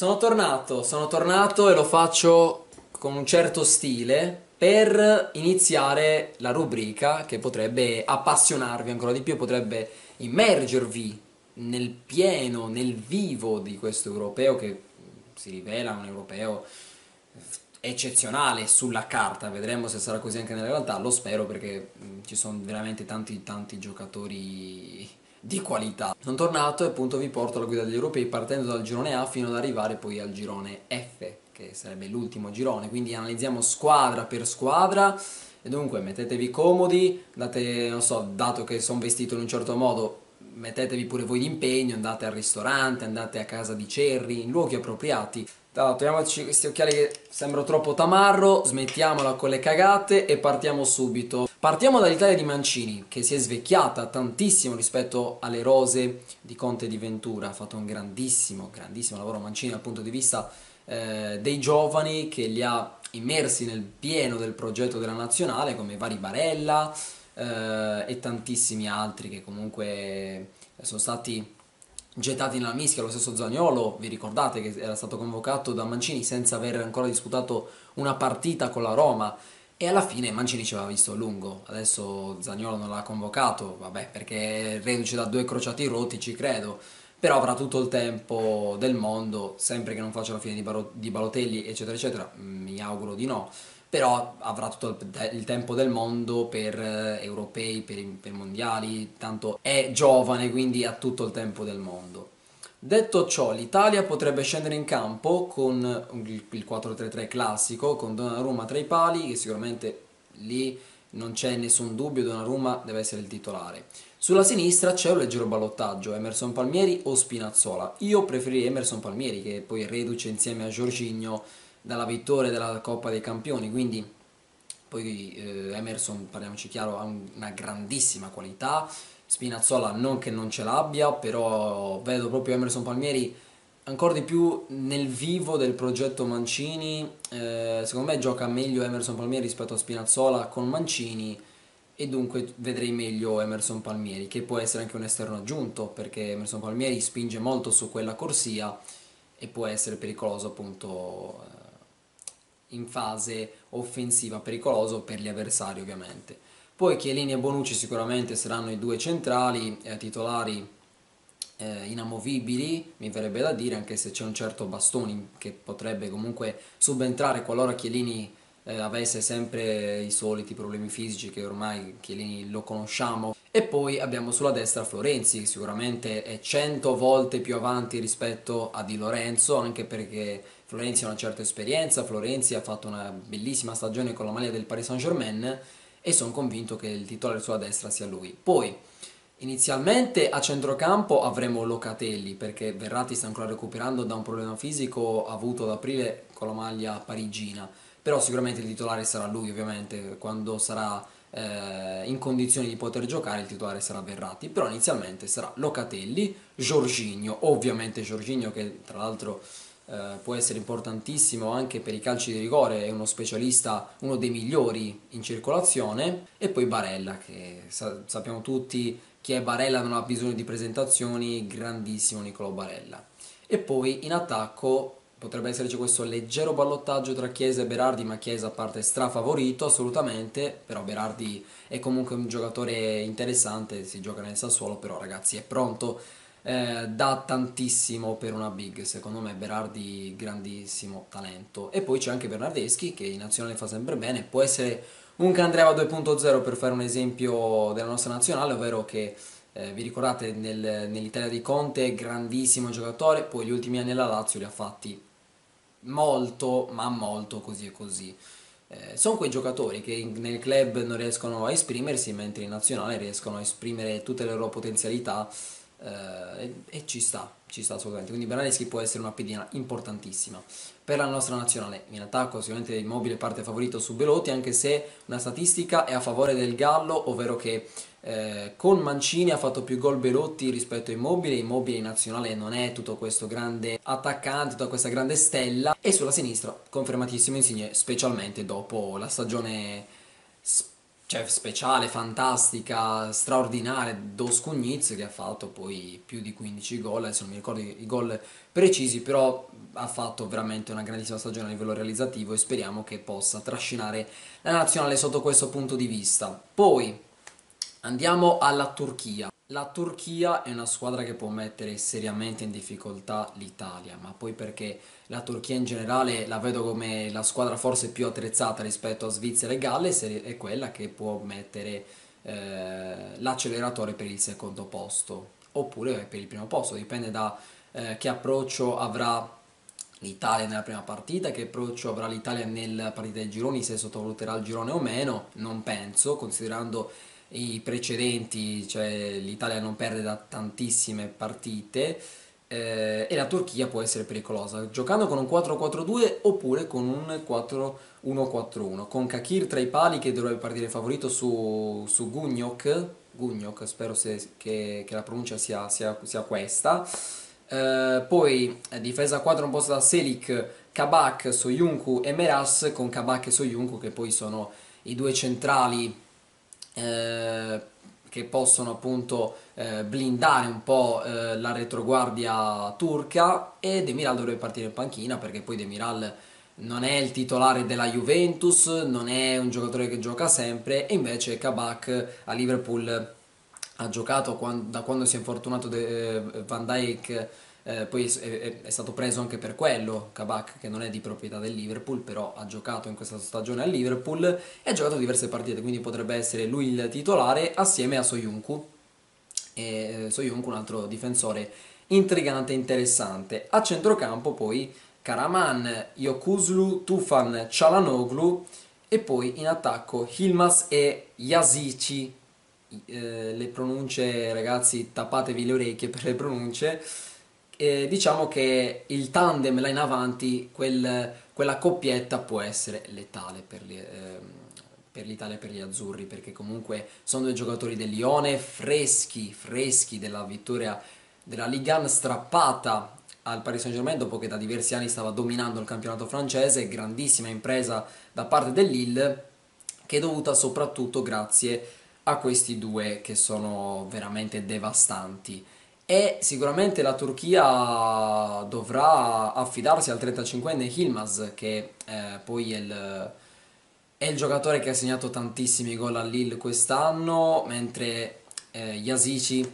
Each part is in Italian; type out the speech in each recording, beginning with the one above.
Sono tornato e lo faccio con un certo stile per iniziare la rubrica che potrebbe appassionarvi ancora di più, potrebbe immergervi nel pieno, nel vivo di questo europeo che si rivela un europeo eccezionale sulla carta. Vedremo se sarà così anche nella realtà, lo spero, perché ci sono veramente tanti giocatori di qualità. Sono tornato e appunto vi porto alla guida degli europei partendo dal girone A fino ad arrivare poi al girone F, che sarebbe l'ultimo girone, quindi analizziamo squadra per squadra. E dunque mettetevi comodi, andate, non so, dato che sono vestito in un certo modo, mettetevi pure voi d'impegno, andate al ristorante, andate a casa di Cerri, in luoghi appropriati. Togliamoci questi occhiali che sembrano troppo tamarro, smettiamola con le cagate e partiamo subito. Partiamo dall'Italia di Mancini, che si è svecchiata tantissimo rispetto alle rose di Conte e di Ventura. Ha fatto un grandissimo lavoro Mancini dal punto di vista dei giovani, che li ha immersi nel pieno del progetto della nazionale, come vari Barella e tantissimi altri che comunque sono stati gettati nella mischia. Lo stesso Zaniolo, vi ricordate che era stato convocato da Mancini senza aver ancora disputato una partita con la Roma, e alla fine Mancini ci aveva visto a lungo. Adesso Zaniolo non l'ha convocato, vabbè, perché è reduce da 2 crociati rotti, ci credo, però avrà tutto il tempo del mondo, sempre che non faccia la fine di Balotelli eccetera eccetera, mi auguro di no, però avrà tutto il tempo del mondo per europei, per mondiali, tanto è giovane, quindi ha tutto il tempo del mondo. Detto ciò, l'Italia potrebbe scendere in campo con il 4-3-3 classico, con Donnarumma tra i pali, che sicuramente lì non c'è nessun dubbio, Donnarumma deve essere il titolare. Sulla sinistra c'è un leggero ballottaggio, Emerson Palmieri o Spinazzola. Io preferirei Emerson Palmieri, che poi reduce insieme a Jorginho dalla vittoria della Coppa dei Campioni, quindi poi Emerson, parliamoci chiaro, ha una grandissima qualità. Spinazzola non che non ce l'abbia, però vedo proprio Emerson Palmieri ancora di più nel vivo del progetto Mancini. Secondo me gioca meglio Emerson Palmieri rispetto a Spinazzola con Mancini, e dunque vedrei meglio Emerson Palmieri, che può essere anche un esterno aggiunto, perché Emerson Palmieri spinge molto su quella corsia e può essere pericoloso appunto in fase offensiva, pericoloso per gli avversari ovviamente. Poi Chiellini e Bonucci sicuramente saranno i 2 centrali, titolari inamovibili, mi verrebbe da dire, anche se c'è un certo Bastoni che potrebbe comunque subentrare qualora Chiellini avesse sempre i soliti problemi fisici, che ormai Chiellini lo conosciamo. E poi abbiamo sulla destra Florenzi, che sicuramente è 100 volte più avanti rispetto a Di Lorenzo, anche perché Florenzi ha una certa esperienza, Florenzi ha fatto una bellissima stagione con la maglia del Paris Saint-Germain, e sono convinto che il titolare sulla destra sia lui. Poi inizialmente a centrocampo avremo Locatelli, perché Verratti sta ancora recuperando da un problema fisico avuto ad aprile con la maglia parigina, però sicuramente il titolare sarà lui ovviamente, quando sarà in condizioni di poter giocare il titolare sarà Verratti, però inizialmente sarà Locatelli, Jorginho, ovviamente Jorginho, che tra l'altro può essere importantissimo anche per i calci di rigore, è uno specialista, uno dei migliori in circolazione, e poi Barella, che sappiamo tutti chi è Barella, non ha bisogno di presentazioni, grandissimo Nicolò Barella. E poi in attacco potrebbe esserci questo leggero ballottaggio tra Chiesa e Berardi, ma Chiesa parte strafavorito assolutamente, però Berardi è comunque un giocatore interessante, si gioca nel Sassuolo, però ragazzi è pronto, dà tantissimo per una big, secondo me Berardi grandissimo talento. E poi c'è anche Bernardeschi, che in nazionale fa sempre bene, può essere un Candreva 2.0 per fare un esempio della nostra nazionale, ovvero che vi ricordate nell'Italia di Conte, grandissimo giocatore, poi gli ultimi anni alla Lazio li ha fatti molto, ma molto così e così. Sono quei giocatori che nel club non riescono a esprimersi, mentre in nazionale riescono a esprimere tutte le loro potenzialità, e ci sta assolutamente. Quindi Bernardeschi può essere una pedina importantissima per la nostra nazionale. In attacco sicuramente Immobile parte favorito su Belotti, anche se una statistica è a favore del Gallo, ovvero che con Mancini ha fatto più gol Belotti rispetto a Immobile. Immobile in nazionale non è tutto questo grande attaccante, tutta questa grande stella. E sulla sinistra confermatissimo Insigne, specialmente dopo la stagione speciale, fantastica, straordinaria dos Cugnitz, che ha fatto poi più di 15 gol, adesso non mi ricordo i gol precisi, però ha fatto veramente una grandissima stagione a livello realizzativo e speriamo che possa trascinare la nazionale sotto questo punto di vista. Poi andiamo alla Turchia. La Turchia è una squadra che può mettere seriamente in difficoltà l'Italia, ma poi perché la Turchia in generale la vedo come la squadra forse più attrezzata rispetto a Svizzera e Galles, è quella che può mettere l'acceleratore per il secondo posto oppure per il primo posto, dipende da che approccio avrà l'Italia nella prima partita, che approccio avrà l'Italia nella partita dei gironi, se sottovaluterà il girone o meno. Non penso, considerando i precedenti, cioè l'Italia non perde da tantissime partite e la Turchia può essere pericolosa giocando con un 4-4-2 oppure con un 4-1-4-1 con Shaqiri tra i pali, che dovrebbe partire favorito su Gugnok, spero che la pronuncia sia questa. Poi difesa 4 composta da Selic, Kabak, Soyuncu e Meras, con Kabak e Soyuncu che poi sono i due centrali che possono appunto blindare un po' la retroguardia turca, e Demiral dovrebbe partire in panchina, perché poi Demiral non è il titolare della Juventus, non è un giocatore che gioca sempre, e invece Kabak a Liverpool ha giocato da quando si è infortunato Van Dijk, poi è stato preso anche per quello. Kabak, che non è di proprietà del Liverpool, però ha giocato in questa stagione al Liverpool e ha giocato diverse partite, quindi potrebbe essere lui il titolare assieme a Soyuncu, un altro difensore intrigante e interessante. A centrocampo poi Karaman, Yokuslu, Tufan, Çalhanoğlu, e poi in attacco Yılmaz e Yasici. Le pronunce, ragazzi, tappatevi le orecchie per le pronunce. Diciamo che il tandem là in avanti, quella coppietta può essere letale per l'Italia e per gli azzurri, perché comunque sono due giocatori del Lione freschi della vittoria della Ligue 1 strappata al Paris Saint-Germain, dopo che da diversi anni stava dominando il campionato francese. Grandissima impresa da parte del Lille, che è dovuta soprattutto grazie a questi due che sono veramente devastanti. E sicuramente la Turchia dovrà affidarsi al 35enne Yılmaz, che poi è il giocatore che ha segnato tantissimi gol al Lille quest'anno, mentre Yasici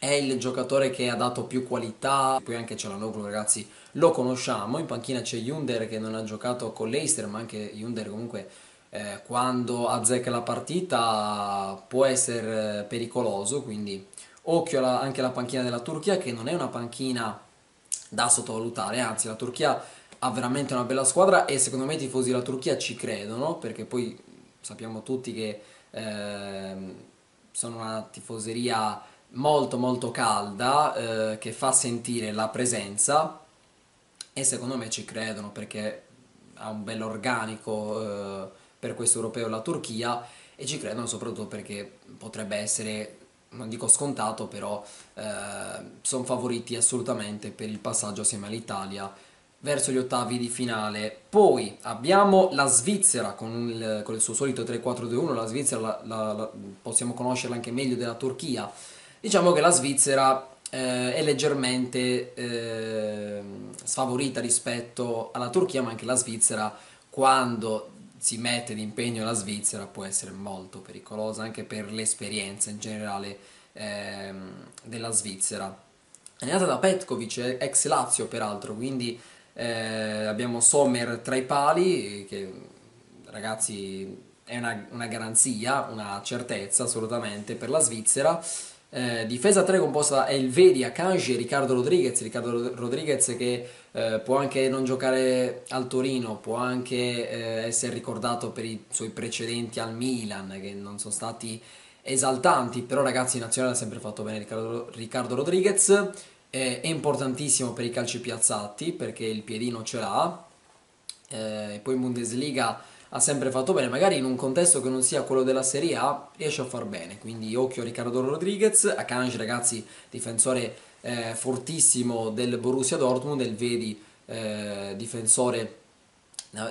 è il giocatore che ha dato più qualità. Poi anche Çalhanoğlu, ragazzi, lo conosciamo. In panchina c'è Yunder, che non ha giocato con l'Eister, ma anche Yunder comunque quando azzecca la partita può essere pericoloso, quindi occhio anche alla panchina della Turchia, che non è una panchina da sottovalutare, anzi la Turchia ha veramente una bella squadra e secondo me i tifosi della Turchia ci credono, perché poi sappiamo tutti che sono una tifoseria molto calda, che fa sentire la presenza, e secondo me ci credono perché ha un bel organico per questo europeo la Turchia, e ci credono soprattutto perché potrebbe essere, non dico scontato, però sono favoriti assolutamente per il passaggio assieme all'Italia verso gli ottavi di finale. Poi abbiamo la Svizzera con il suo solito 3-4-2-1, la Svizzera possiamo conoscerla anche meglio della Turchia. Diciamo che la Svizzera è leggermente sfavorita rispetto alla Turchia, ma anche la Svizzera, quando si mette d'impegno la Svizzera, può essere molto pericolosa anche per l'esperienza in generale della Svizzera. È nata da Petkovic, ex Lazio peraltro, quindi abbiamo Sommer tra i pali, che ragazzi è una garanzia, una certezza assolutamente per la Svizzera. Difesa 3 composta da Elvedi, Akanji e Riccardo Rodriguez. Riccardo Rodriguez che può anche non giocare al Torino, può anche essere ricordato per i suoi precedenti al Milan, che non sono stati esaltanti, però ragazzi in nazionale ha sempre fatto bene Riccardo Rodriguez. È importantissimo per i calci piazzati perché il piedino ce l'ha, poi in Bundesliga ha sempre fatto bene, magari in un contesto che non sia quello della Serie A riesce a far bene, quindi occhio a Riccardo Rodriguez. Akanji, ragazzi, difensore fortissimo del Borussia Dortmund, Elvedi difensore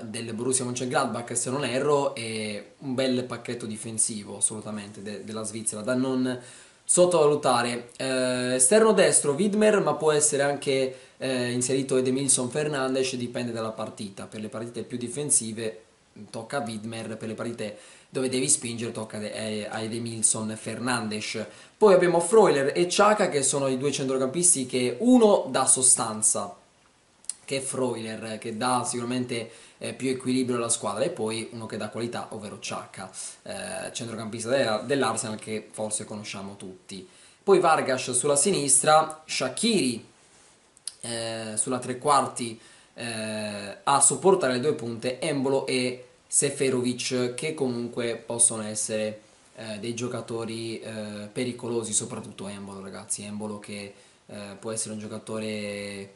del Borussia Mönchengladbach se non erro, e un bel pacchetto difensivo assolutamente della Svizzera, da non sottovalutare. Esterno destro Widmer, ma può essere anche inserito Edemilson Fernandes, dipende dalla partita. Per le partite più difensive tocca a Widmer, per le partite dove devi spingere tocca a Edemilson Fernandes. Poi abbiamo Freuler e Xhaka, che sono i due centrocampisti che uno dà sostanza, che è Freuler, che dà sicuramente più equilibrio alla squadra, e poi uno che dà qualità, ovvero Xhaka, centrocampista dell'Arsenal che forse conosciamo tutti. Poi Vargas sulla sinistra, Shaqiri sulla tre quarti a supportare le due punte, Embolo e Seferovic, che comunque possono essere dei giocatori pericolosi, soprattutto Embolo, ragazzi. Embolo che può essere un giocatore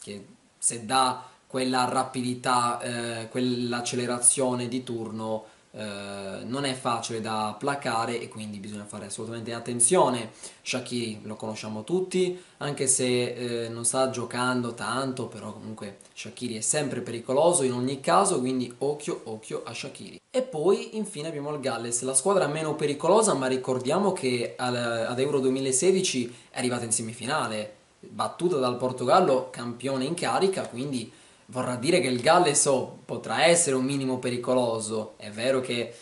che, se dà quella rapidità, quell'accelerazione di turno, non è facile da placare, e quindi bisogna fare assolutamente attenzione. Shaqiri lo conosciamo tutti, anche se non sta giocando tanto, però comunque Shaqiri è sempre pericoloso in ogni caso, quindi occhio occhio a Shaqiri. E poi infine abbiamo il Galles, la squadra meno pericolosa, ma ricordiamo che ad Euro 2016 è arrivata in semifinale, battuta dal Portogallo, campione in carica, quindi vorrà dire che il Galles potrà essere un minimo pericoloso. È vero che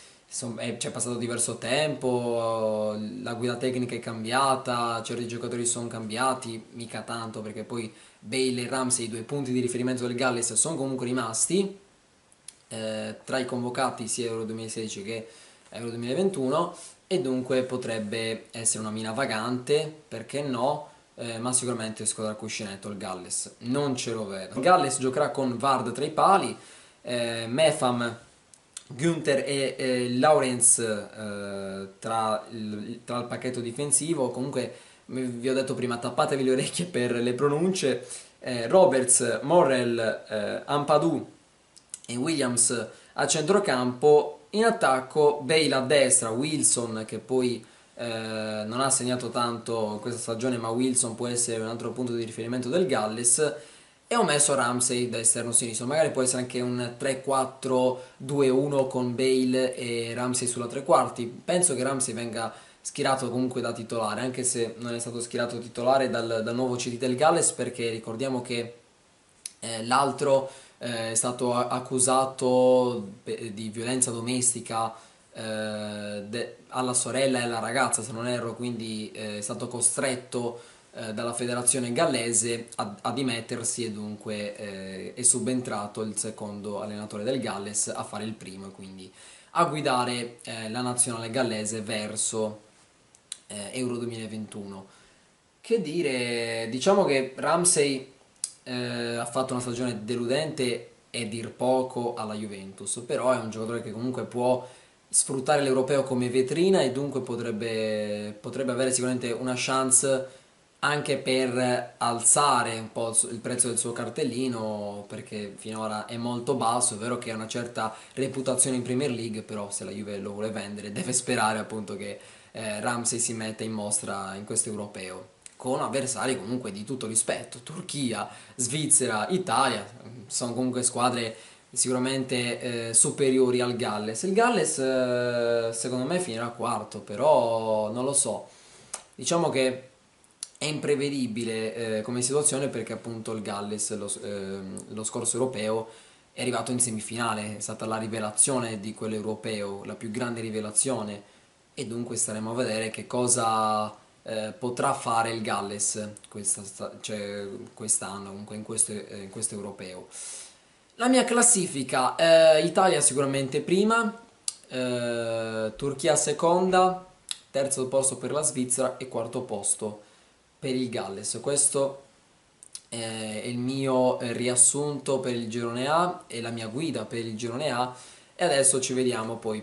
c'è passato diverso tempo, la guida tecnica è cambiata, certi giocatori sono cambiati, mica tanto, perché poi Bale e Ramsey, i due punti di riferimento del Galles, sono comunque rimasti tra i convocati sia Euro 2016 che Euro 2021, e dunque potrebbe essere una mina vagante, perché no? Ma sicuramente squadra cuscinetto il Galles, non ce lo vedo. Il Galles giocherà con Vard tra i pali, Mefam, Günther e Lawrence tra il pacchetto difensivo. Comunque vi ho detto prima, tappatevi le orecchie per le pronunce. Roberts, Morrell, Ampadu e Williams a centrocampo. In attacco Bale a destra, Wilson, che poi non ha segnato tanto questa stagione, ma Wilson può essere un altro punto di riferimento del Galles, e ho messo Ramsey da esterno sinistro. Magari può essere anche un 3-4-2-1 con Bale e Ramsey sulla tre quarti. Penso che Ramsey venga schierato comunque da titolare, anche se non è stato schierato titolare dal nuovo CD del Galles, perché ricordiamo che l'altro è stato accusato di violenza domestica alla sorella e alla ragazza, se non erro, quindi è stato costretto dalla federazione gallese a dimettersi, e dunque è subentrato il secondo allenatore del Galles a fare il primo, quindi a guidare la nazionale gallese verso Euro 2021. Che dire, diciamo che Ramsey ha fatto una stagione deludente e dir poco alla Juventus, però è un giocatore che comunque può sfruttare l'europeo come vetrina, e dunque potrebbe avere sicuramente una chance anche per alzare un po' il prezzo del suo cartellino, perché finora è molto basso. È vero che ha una certa reputazione in Premier League, però se la Juve lo vuole vendere deve sperare appunto che Ramsey si metta in mostra in questo europeo, con avversari comunque di tutto rispetto: Turchia, Svizzera, Italia, sono comunque squadre sicuramente superiori al Galles. Il Galles secondo me finirà quarto, però non lo so, diciamo che è imprevedibile come situazione, perché appunto il Galles lo scorso europeo è arrivato in semifinale, è stata la rivelazione di quell'europeo, la più grande rivelazione, e dunque staremo a vedere che cosa potrà fare il Galles quest'anno, comunque in questo europeo. La mia classifica, Italia sicuramente prima, Turchia seconda, terzo posto per la Svizzera e quarto posto per il Galles. Questo è il mio riassunto per il girone A e la mia guida per il girone A, e adesso ci vediamo poi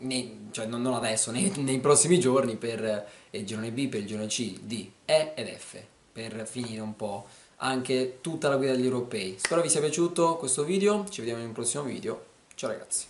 non adesso, nei prossimi giorni, per il girone B, per il girone C, D, E ed F, per finire un po' anche tutta la guida degli europei. Spero vi sia piaciuto questo video, ci vediamo in un prossimo video, ciao ragazzi.